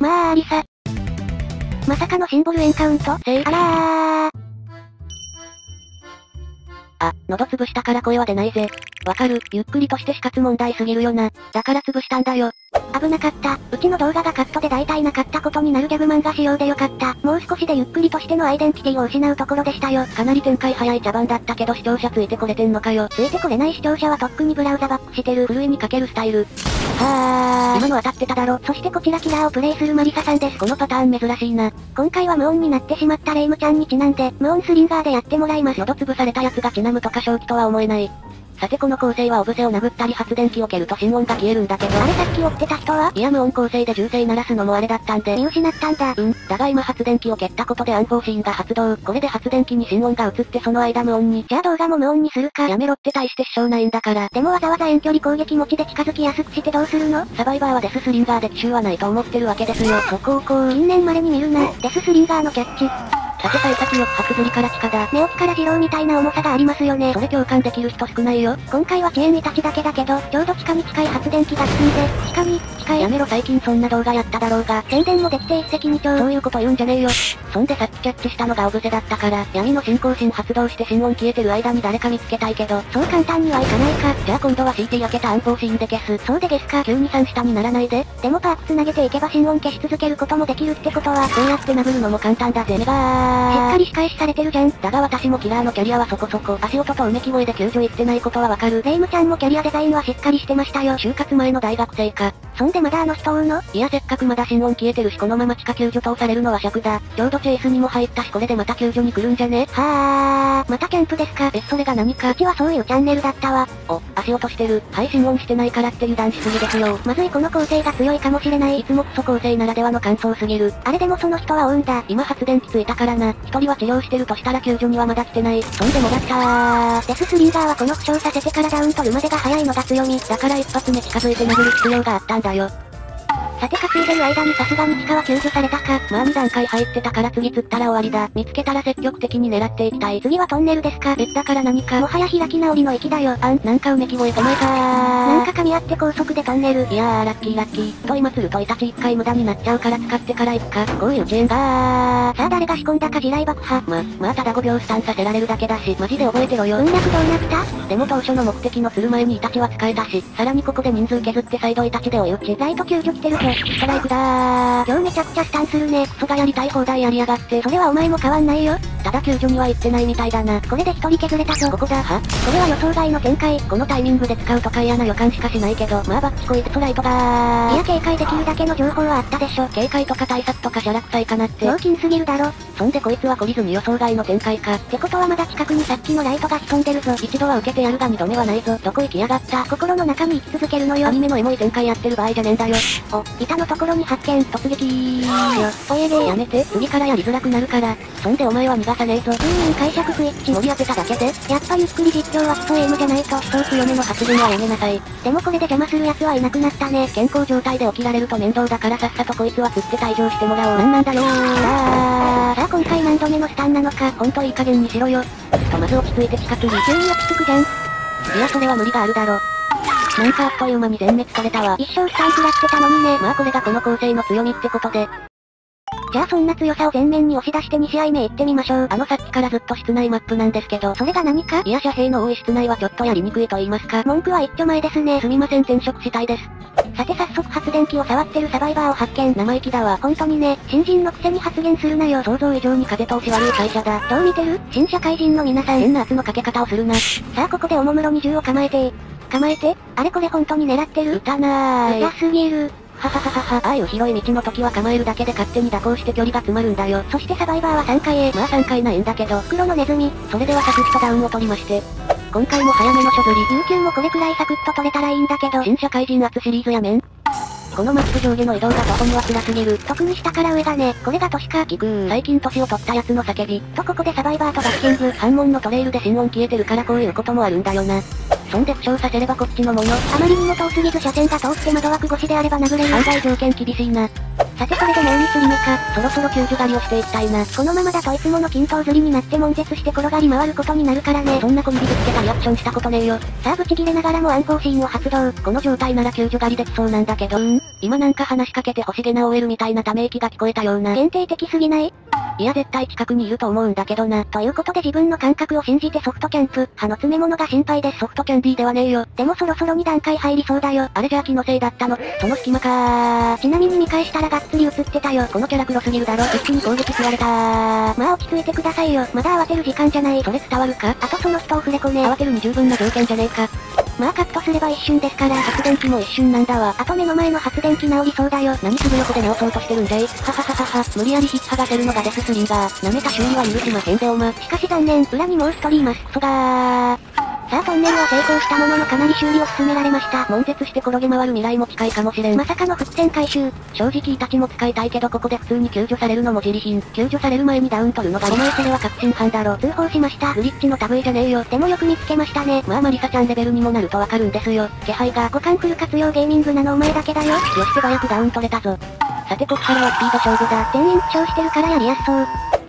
まあアリサ。まさかのシンボルエンカウント？あらー。あ、喉潰したから声は出ないぜ。わかる、ゆっくりとして死活問題すぎるよな。だから潰したんだよ。危なかった。うちの動画がカットで大体なかったことになるギャグ漫画仕様でよかった。もう少しでゆっくりとしてのアイデンティティを失うところでしたよ。かなり展開早い茶番だったけど視聴者ついてこれてんのかよ。ついてこれない視聴者はとっくにブラウザバックしてる。ふるいにかけるスタイル。はぁー。今の当たってただろ。そしてこちらキラーをプレイするマリサさんです。このパターン珍しいな。今回は無音になってしまったレイムちゃんにちなんで、無音スリンガーでやってもらいます。喉潰されたやつがちなむとか正気とは思えない。さてこの構成はオブジェを殴ったり発電機を蹴ると心音が消えるんだけど。あれさっき追ってた人は？いや無音構成で銃声鳴らすのもあれだったんで。見失ったんだ。だが今発電機を蹴ったことで暗号シーンが発動。これで発電機に心音が映ってその間無音に。じゃあ動画も無音にするか。やめろって大して支障ないんだから。でもわざわざ遠距離攻撃持ちで近づきやすくしてどうするの？サバイバーはデススリンガーで奇襲はないと思ってるわけですよ。近年まれに見るな。デススリンガーのキャッチ。さて幸先よく白釣りから地下だ。寝起きから二郎みたいな重さがありますよね。それ共感できる人少ないよ。今回はチェーンイタチだけだけど、ちょうど地下に近い発電機が進んで、やめろ最近そんな動画やっただろうが。宣伝もできて一石二鳥。そういうこと言うんじゃねえよ。そんでさっきキャッチしたのがオブジェだったから、闇の進行心発動して心音消えてる間に誰か見つけたいけど、そう簡単にはいかないか。じゃあ今度は CT 開けた暗号シーンで消す。そうで消すか。急に3下にならないで。でもパーク繋げていけば心音消し続けることもできるってことは、こうやって殴るのも簡単だぜ。メガー。しっかり仕返しされてるじゃん。だが私もキラーのキャリアはそこそこ。足音とうめき声で救助行ってないことはわかる。レイムちゃんもキャリアデザインはしっかりしてましたよ。就活前の大学生か。そんでまだあの人追うの？いやせっかくまだ心音消えてるしこのまま地下救助通されるのは尺だ。ちょうどチェイスにも入ったしこれでまた救助に来るんじゃね？はぁー。またキャンプですか。それが何か。うちはそういうチャンネルだったわ。お、足音してる。はい心音してないからって油断しすぎですよ。まずいこの構成が強いかもしれない。いつもクソ構成ならではの感想すぎる。あれでもその人は追うんだ。今発電機ついたから一人は治療してるとしたら救助にはまだ来てない。そんでもらったわー。デススリンガーはこの負傷させてからダウン取るまでが早いのが強み。だから一発目近づいて殴る必要があったんだよ。さて担いでる間にさすがに地下は救助されたか。まあ2段階入ってたから次釣ったら終わりだ。見つけたら積極的に狙っていきたい。次はトンネルですか。別だから何か。もはや開き直りの域だよ。なんかうめき声が。お前かー。なんか噛み合って高速でトンネル。いやーラッキーラッキー。と今釣るとイタチ1回無駄になっちゃうから使ってから行くか。こういうチェーンがー。さあ誰が仕込んだか地雷爆破。まあただ5秒スタンさせられるだけだし。マジで覚えてろよ。どうなった？でも当初の目的の釣る前にイタチは使えたし。さらにここで人数削って再度イタチで追い打ち。ライト救助来てるけど。ストライクだー。今日めちゃくちゃスタンするね。クソがやりたい放題やりやがって。それはお前も変わんないよ。ただ救助には行ってないみたいだな。これで一人削れたぞ。ここだ。は？これは予想外の展開。このタイミングで使うとか嫌な予感しかしないけど。まあバッチコイストライトだー。いや警戒できるだけの情報はあったでしょ。警戒とか対策とかシャラ臭いかなって。料金すぎるだろ。そんでこいつは懲りずに予想外の展開か。ってことはまだ近くにさっきのライトが潜んでるぞ。一度は受けてやるが二度目はないぞ。どこ行きやがった。心の中に生き続けるのよ。アニメのエモい展開やってる場合じゃねえんだよ。お、板のところに発見、突撃ーよ。おえでー。やめて、次からやりづらくなるから。そんでお前は逃がさねえぞ。解釈スイッチ盛り当てただけで。やっぱゆっくり実況はクソエイムじゃないと。そう強めの発言はやめなさい。でもこれで邪魔する奴はいなくなったね。健康状態で起きられると面倒だからさっさとこいつは釣って退場してもらおう。なんだよー。さあ今回何度目のスタンなのか。ほんといい加減にしろよ。とまず落ち着いて近づき。急に落ち着くじゃん。いやそれは無理があるだろ。なんかあっという間に全滅されたわ。一生スタン食らってたのにね。まあこれがこの構成の強みってことで。じゃあそんな強さを前面に押し出して2試合目行ってみましょう。さっきからずっと室内マップなんですけど、それが何か？いや遮蔽の多い室内はちょっとやりにくいと言いますか。文句は一丁前ですね。すみません転職したいです。さて早速発電機を触ってるサバイバーを発見。生意気だわ。ほんとにね。新人のくせに発言するなよ。想像以上に風通し悪い会社だ。どう見てる？新社会人の皆さん変な圧のかけ方をするな。さあここでおもむろに銃を構えて、あれこれ本当に狙ってる？撃たなーい。うざすぎる。ははははは。ああいう広い道の時は構えるだけで勝手に蛇行して距離が詰まるんだよ。そしてサバイバーは3階へ。まあ3階ないんだけど。黒のネズミ。それではサクッとダウンを取りまして。今回も早めの所釣り。有給もこれくらいサクッと取れたらいいんだけど。新社会人圧シリーズやめん。このマップ上下の移動がどこもは辛すぎる。特に下から上がね。これが年か。ギクー。最近年を取ったやつの叫び。とここでサバイバーとバッキング。反問のトレイルで心音消えてるからこういうこともあるんだよな。そんで負傷させればこっちのもの。あまりにも遠すぎず車線が通って窓枠越しであれば殴れる。案外条件厳しいな。さてこれでもう2釣り目か。そろそろ救助狩りをしていきたいな。このままだといつもの均等釣りになって悶絶して転がり回ることになるからね。そんなコンビぶつけたリアクションしたことねえよ。さあブチ切れながらも暗号シーンを発動。この状態なら救助狩りできそうなんだけど。今なんか話しかけて欲しげな OL みたいなため息が聞こえたような。限定的すぎない？いや絶対近くにいると思うんだけどな。ということで自分の感覚を信じてソフトキャンプ、歯の詰め物が心配です。ソフトキャンディーではねえよ。でもそろそろ2段階入りそうだよ。あれじゃあ気のせいだったの。その隙間かー。ちなみに見返したらがっつり映ってたよ。このキャラ黒すぎるだろ。一気に攻撃振られたー。まあ落ち着いてくださいよ。まだ慌てる時間じゃない。それ伝わるか？あとその人を触れこね。慌てるに十分な条件じゃねえか。まあカットすれば一瞬ですから。発電機も一瞬なんだわ。あと目の前の発電機直りそうだよ。何すぐ横で直そうとしてるんじゃい。ははははは。無理やり引っ剥がせるのがデススリンガー。舐めた修理は許しませんでおま。しかし残念。裏にもう一人います。クソがー。さあトンネルは成功したもののかなり修理を進められました。悶絶して転げ回る未来も近いかもしれん。まさかの伏線回収。正直イタチも使いたいけどここで普通に救助されるのもじり貧。救助される前にダウン取るのがお前それは確信犯だろ。通報しました。グリッチの類じゃねえよ。でもよく見つけましたね。まあマリサちゃんレベルにもなるとわかるんですよ。気配が。互換フル活用ゲーミングなのお前だけだよ。よし素早くダウン取れたぞ。さてこっからはスピード勝負だ。全員負傷してるからやりやすそう。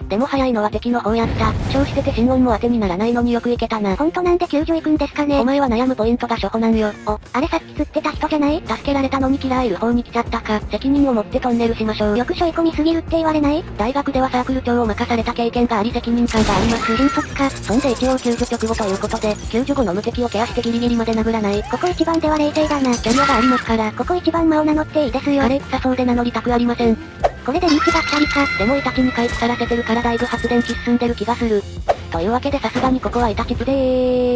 でも早いのは敵の方やった。負傷してて心音も当てにならないのによくいけたな。ほんとなんで救助行くんですかね。お前は悩むポイントが初歩なんよ。お、あれさっき釣ってた人じゃない？助けられたのにキラーいる方に来ちゃったか。責任を持ってトンネルしましょう。よく背負い込みすぎるって言われない？大学ではサークル長を任された経験があり責任感があります。迅速か。そんで一応救助直後ということで、救助後の無敵をケアしてギリギリまで殴らない。ここ一番では冷静だな。キャリアがありますから、ここ一番間を名乗っていいですよ。あれ臭そうで名乗りたくありません。これでリーチが2人か。でもイタチに回復さらせてるからだいぶ発電機進んでる気がする。というわけでさすがにここはイタチプレ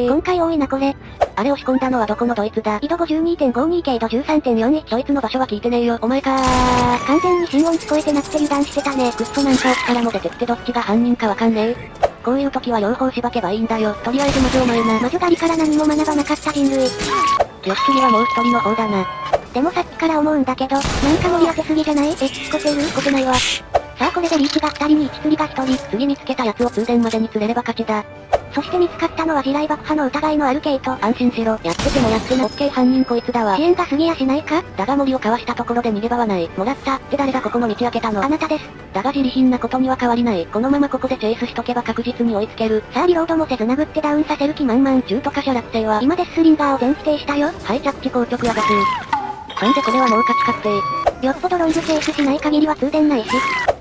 ー。今回多いなこれ。あれ押し込んだのはどこのドイツだ。緯度 52.52 経度 13.41。そいつの場所は聞いてねえよ。お前かー。完全に心音聞こえてなくて油断してたね。くっそなんかお力も出てきてどっちが犯人かわかんねえ。こういう時は両方しばけばいいんだよ。とりあえずまずお前な。まず狩りから何も学ばなかった人類。よし次はもう一人の方だな。でもさっきから思うんだけど、なんか盛り上げすぎじゃない？聞こてる？聞こてないわ。さあこれでリーチが2人に1釣りが1人。次見つけたやつを通電までに釣れれば勝ちだ。そして見つかったのは地雷爆破の疑いのあるケイト。安心しろ。やっててもやってない。オッケー犯人こいつだわ。遅延が過ぎやしないか？だが森をかわしたところで逃げ場はない。もらった。って誰がここの道開けたの？あなたです。だが自利品なことには変わりない。このままここでチェイスしとけば確実に追いつける。さあリロードもせず殴ってダウンさせる気満々。中途貨車落成は。今デススリンガーを全否定したよ。はい着地硬直やがつ。そんでこれはもう勝ち確定。よっぽどロングチェイスしない限りは通電ないし。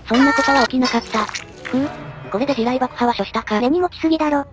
そんなことは起きなかった。ふう。これで地雷爆破は処したか。目に持ちすぎだろ。